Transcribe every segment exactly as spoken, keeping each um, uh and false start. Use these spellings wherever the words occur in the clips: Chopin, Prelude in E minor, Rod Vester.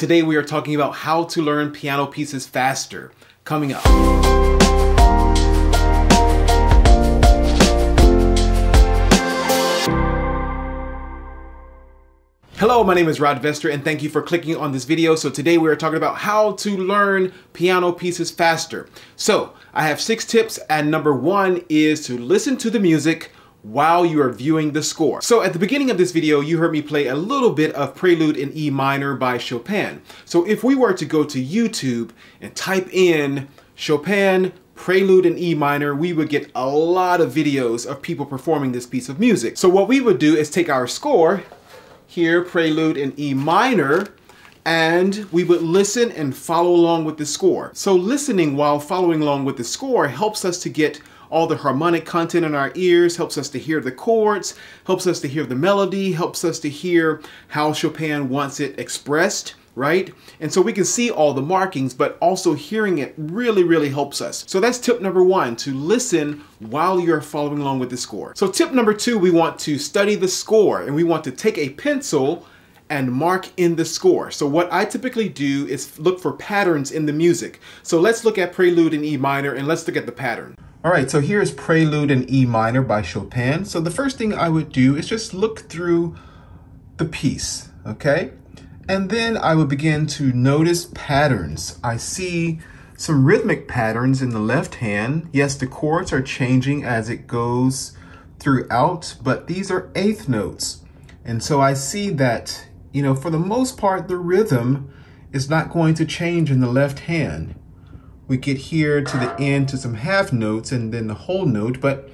today we are talking about how to learn piano pieces faster. Coming up. Hello, my name is Rod Vester and thank you for clicking on this video. So today we are talking about how to learn piano pieces faster. So I have six tips, and number one is to listen to the music while you are viewing the score. So at the beginning of this video, you heard me play a little bit of Prelude in E minor by Chopin. So if we were to go to YouTube and type in Chopin Prelude in E minor, we would get a lot of videos of people performing this piece of music. So what we would do is take our score here, Prelude in E minor, and we would listen and follow along with the score. So listening while following along with the score helps us to get all the harmonic content in our ears, helps us to hear the chords, helps us to hear the melody, helps us to hear how Chopin wants it expressed, right? And so we can see all the markings, but also hearing it really, really helps us. So that's tip number one, to listen while you're following along with the score. So tip number two, we want to study the score, and we want to take a pencil and mark in the score. So what I typically do is look for patterns in the music. So let's look at Prelude in E minor and let's look at the pattern. All right, so here's Prelude in E minor by Chopin. So the first thing I would do is just look through the piece, okay? And then I would begin to notice patterns. I see some rhythmic patterns in the left hand. Yes, the chords are changing as it goes throughout, but these are eighth notes. And so I see that, you know, for the most part, the rhythm is not going to change in the left hand. We get here to the end to some half notes and then the whole note, but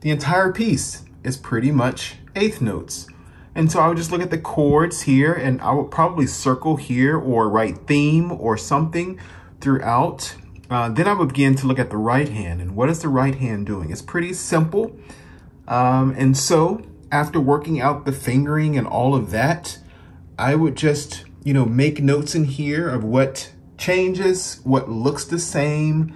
the entire piece is pretty much eighth notes. And so I would just look at the chords here, and I would probably circle here or write theme or something throughout. Uh, then I would begin to look at the right hand, and what is the right hand doing? It's pretty simple. Um, and so after working out the fingering and all of that, I would just, you know, make notes in here of what changes, what looks the same.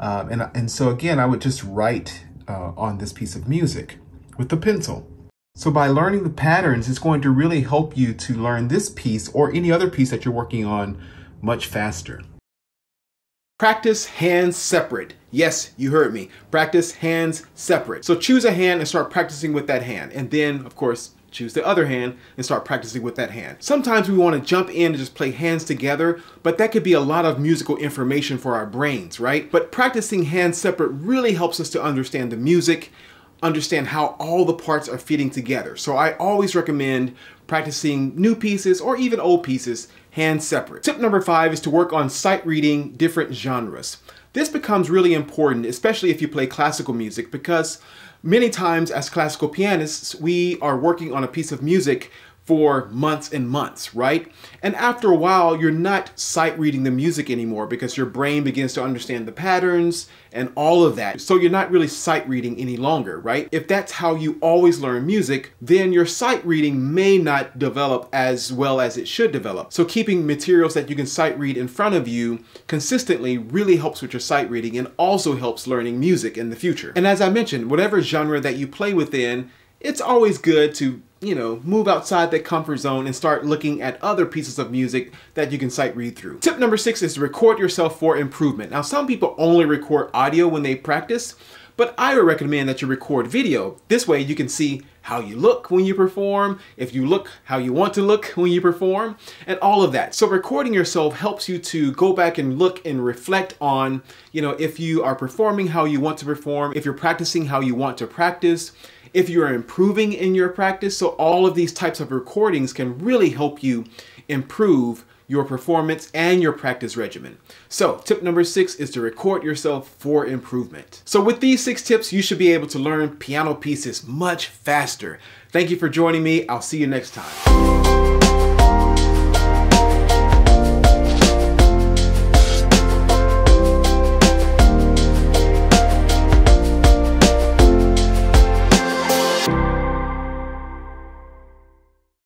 Um, and, and so again, I would just write uh, on this piece of music with the pencil. So by learning the patterns, it's going to really help you to learn this piece or any other piece that you're working on much faster. Practice hands separate. Yes, you heard me. Practice hands separate. So choose a hand and start practicing with that hand. And then, of course, choose the other hand and start practicing with that hand. Sometimes we want to jump in and just play hands together, but that could be a lot of musical information for our brains, right? But practicing hands separate really helps us to understand the music, understand how all the parts are fitting together. So I always recommend practicing new pieces or even old pieces hands separate. Tip number five is to work on sight reading different genres. This becomes really important, especially if you play classical music, because many times as classical pianists, we are working on a piece of music for months and months, right? And after a while, you're not sight reading the music anymore because your brain begins to understand the patterns and all of that. So you're not really sight reading any longer, right? If that's how you always learn music, then your sight reading may not develop as well as it should develop. So keeping materials that you can sight read in front of you consistently really helps with your sight reading and also helps learning music in the future. And as I mentioned, whatever genre that you play within, it's always good to, you know, move outside that comfort zone and start looking at other pieces of music that you can sight read through. Tip number six is to record yourself for improvement. Now, some people only record audio when they practice, but I would recommend that you record video. This way you can see how you look when you perform, if you look how you want to look when you perform, and all of that. So recording yourself helps you to go back and look and reflect on, you know, if you are performing how you want to perform, if you're practicing how you want to practice, if you're improving in your practice. So all of these types of recordings can really help you improve your performance and your practice regimen. So tip number six is to record yourself for improvement. So with these six tips, you should be able to learn piano pieces much faster. Thank you for joining me. I'll see you next time.